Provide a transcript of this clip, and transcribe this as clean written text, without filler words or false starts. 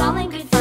all in good fun.